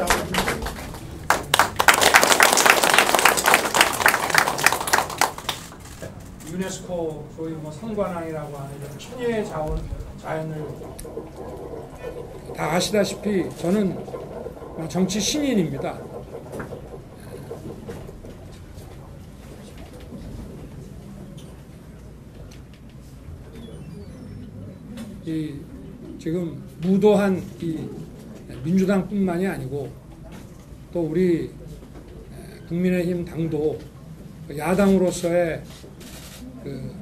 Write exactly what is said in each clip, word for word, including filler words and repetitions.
박수 한번 주세요. 유네스코 소위 뭐 선관왕이라고 하는 천혜의 자원, 자연을 다 아시다시피 저는 정치 신인입니다. 이 지금 무도한 이 민주당뿐만이 아니고 또 우리 국민의힘 당도 야당으로서의 그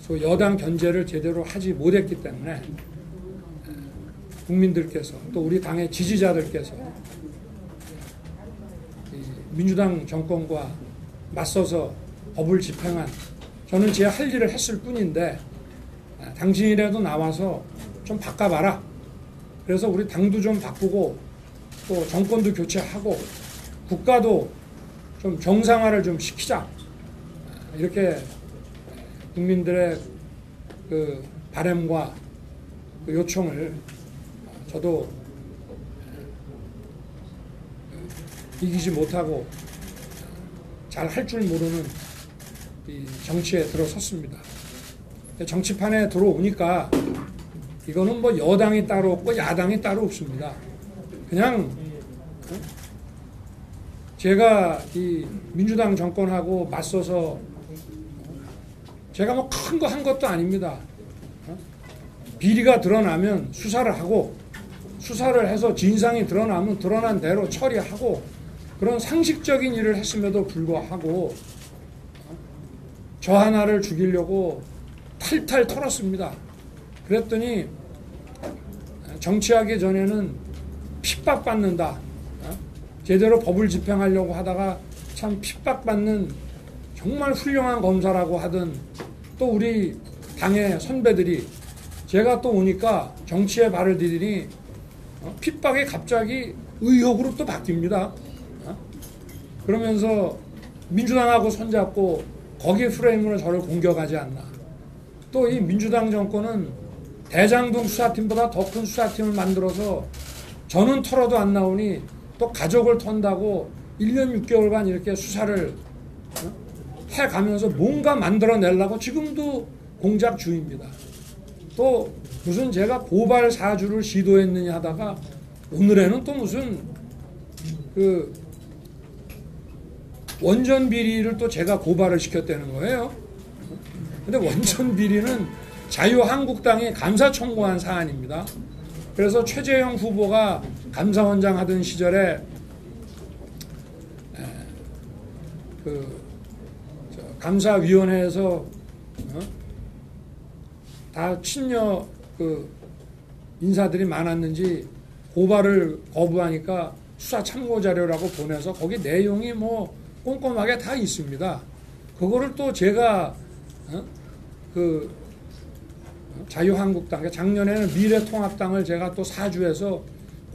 소위 여당 견제를 제대로 하지 못했기 때문에 국민들께서 또 우리 당의 지지자들께서 이 민주당 정권과 맞서서 법을 집행한, 저는 제 할 일을 했을 뿐인데 당신이라도 나와서 좀 바꿔봐라. 그래서 우리 당도 좀 바꾸고 또 정권도 교체하고 국가도 좀 정상화를 좀 시키자. 이렇게 국민들의 그 바람과 그 요청을 저도 이기지 못하고 잘 할 줄 모르는 이 정치에 들어섰습니다. 정치판에 들어오니까 이거는 뭐 여당이 따로 없고 야당이 따로 없습니다. 그냥 제가 이 민주당 정권하고 맞서서 제가 뭐 큰 거 한 것도 아닙니다. 비리가 드러나면 수사를 하고, 수사를 해서 진상이 드러나면 드러난 대로 처리하고, 그런 상식적인 일을 했음에도 불구하고 저 하나를 죽이려고 탈탈 털었습니다. 그랬더니 정치하기 전에는 핍박받는다, 제대로 법을 집행하려고 하다가 참 핍박받는 정말 훌륭한 검사라고 하던 또 우리 당의 선배들이, 제가 또 오니까 정치에 발을 디디니 핍박이 갑자기 의혹으로 또 바뀝니다. 그러면서 민주당하고 손잡고 거기에 프레임으로 저를 공격하지 않나. 또 이 민주당 정권은 대장동 수사팀보다 더 큰 수사팀을 만들어서 저는 털어도 안 나오니 또 가족을 턴다고 일 년 육 개월 반 이렇게 수사를 해가면서 뭔가 만들어내려고 지금도 공작 중입니다. 또 무슨 제가 고발 사주를 시도했느냐 하다가 오늘에는 또 무슨 그 원전 비리를 또 제가 고발을 시켰다는 거예요. 근데 원전 비리는 자유한국당이 감사 청구한 사안입니다. 그래서 최재형 후보가 감사원장 하던 시절에 그 감사위원회에서 어? 다 친여 그 인사들이 많았는지 고발을 거부하니까 수사 참고 자료라고 보내서 거기 내용이 뭐 꼼꼼하게 다 있습니다. 그거를 또 제가 어? 그 자유한국당, 작년에는 미래통합당을 제가 또 사주해서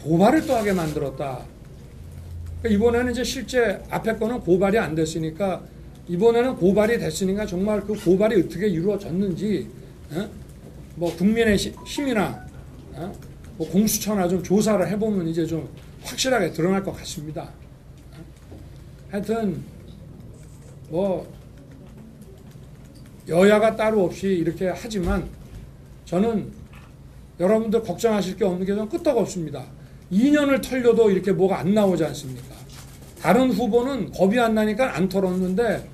고발을 또 하게 만들었다. 그러니까 이번에는 이제 실제 앞에 거는 고발이 안 됐으니까, 이번에는 고발이 됐으니까 정말 그 고발이 어떻게 이루어졌는지, 어? 뭐 국민의힘이나 어? 뭐 공수처나 좀 조사를 해보면 이제 좀 확실하게 드러날 것 같습니다. 어? 하여튼 뭐 여야가 따로 없이 이렇게 하지만 저는 여러분들 걱정하실 게 없는 게 좀 끄떡없습니다. 이 년을 털려도 이렇게 뭐가 안 나오지 않습니까? 다른 후보는 겁이 안 나니까 안 털었는데,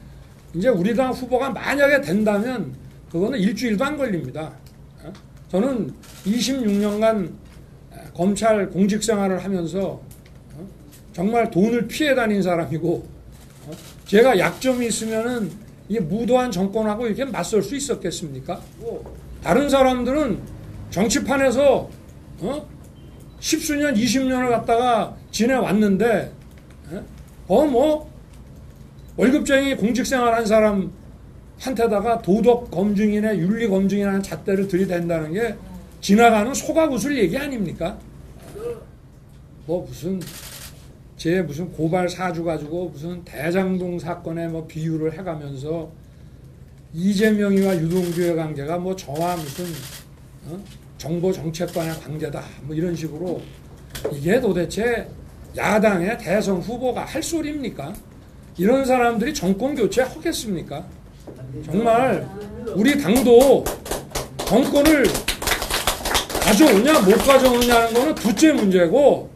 이제 우리 당 후보가 만약에 된다면 그거는 일주일도 안 걸립니다. 저는 이십육 년간 검찰 공직생활을 하면서 정말 돈을 피해 다닌 사람이고, 제가 약점이 있으면은 이 무도한 정권하고 이렇게 맞설 수 있었겠습니까? 다른 사람들은 정치판에서 어? 십수년, 이십 년을 갖다가 지내왔는데, 어, 뭐, 월급쟁이 공직생활 한 사람한테다가 도덕검증인의 윤리검증이라는 잣대를 들이댄다는 게 지나가는 소가 구슬 얘기 아닙니까? 뭐, 무슨, 제 무슨 고발 사주 가지고 무슨 대장동 사건에 뭐 비유를 해가면서 이재명이와 유동규의 관계가 뭐 저와 무슨, 어? 정보정책관의 관계다. 뭐 이런 식으로. 이게 도대체 야당의 대선 후보가 할 소리입니까? 이런 사람들이 정권 교체 하겠습니까? 정말 우리 당도 정권을 가져오냐 못 가져오냐는 거는 둘째 문제고,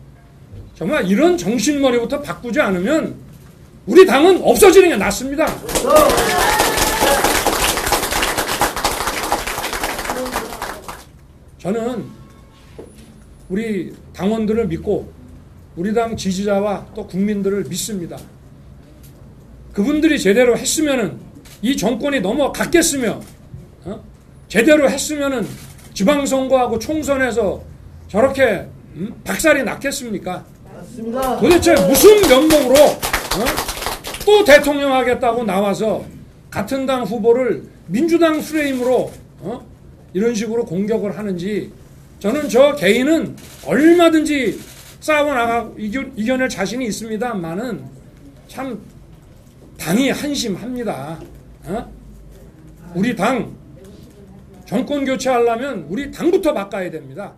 정말 이런 정신머리부터 바꾸지 않으면 우리 당은 없어지는 게 낫습니다. 저는 우리 당원들을 믿고 우리 당 지지자와 또 국민들을 믿습니다. 그분들이 제대로 했으면은 이 정권이 넘어갔겠으며, 어? 제대로 했으면은 지방선거하고 총선에서 저렇게 음? 박살이 났겠습니까? 맞습니다. 도대체 무슨 면목으로 어? 또 대통령 하겠다고 나와서 같은 당 후보를 민주당 프레임으로 어? 이런 식으로 공격을 하는지, 저는 저 개인은 얼마든지 싸워나가고 이겨낼 자신이 있습니다만은 참 당이 한심합니다. 어? 우리 당 정권 교체하려면 우리 당부터 바꿔야 됩니다.